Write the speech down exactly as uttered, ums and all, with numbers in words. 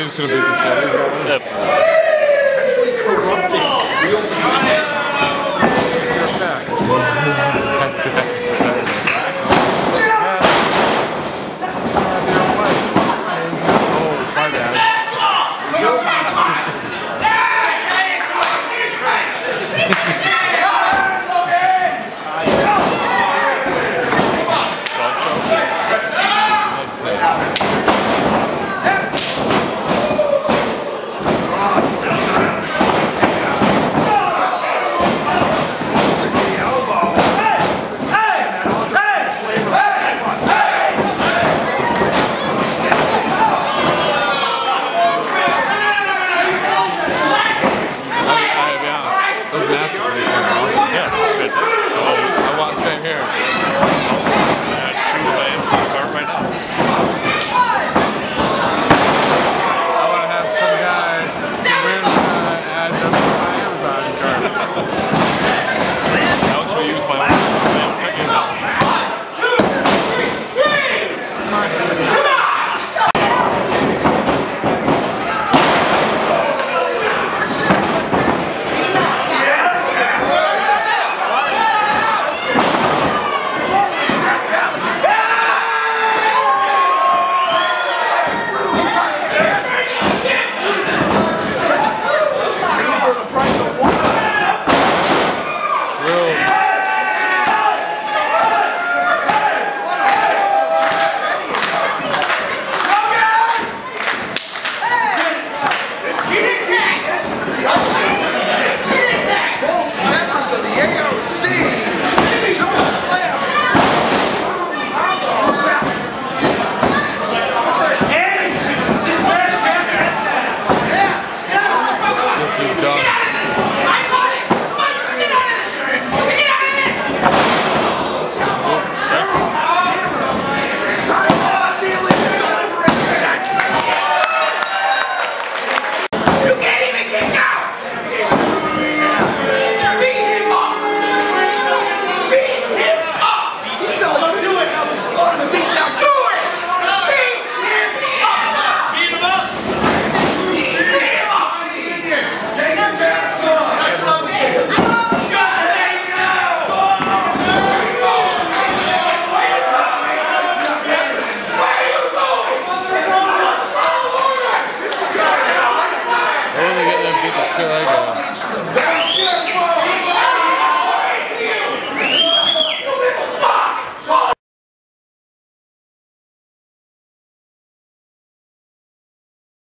It's going to be the That's Actually corrupting real facts. That's I